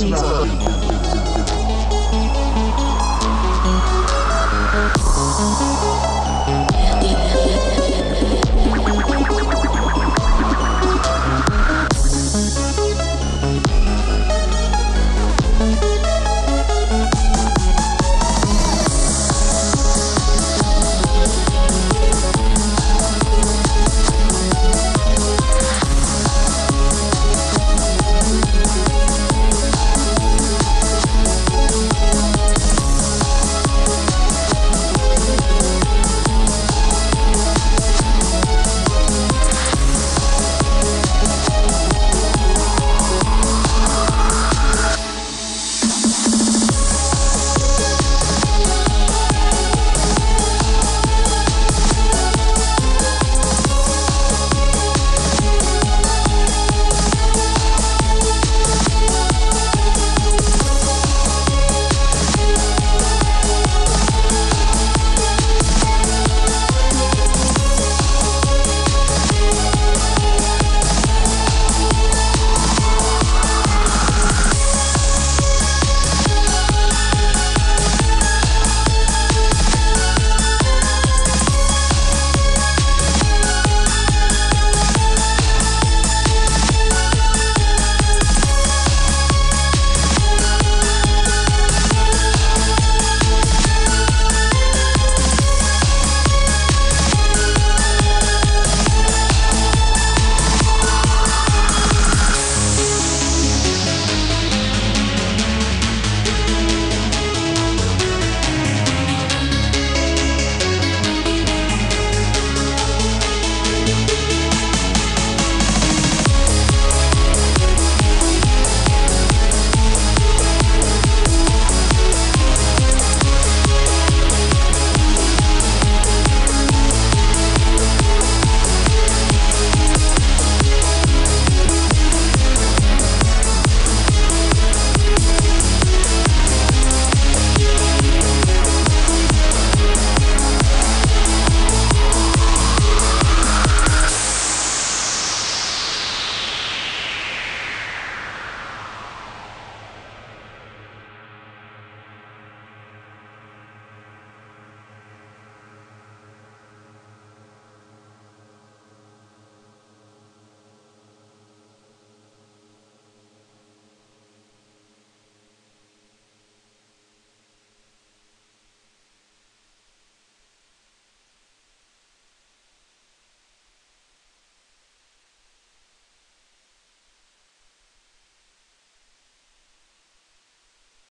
Please.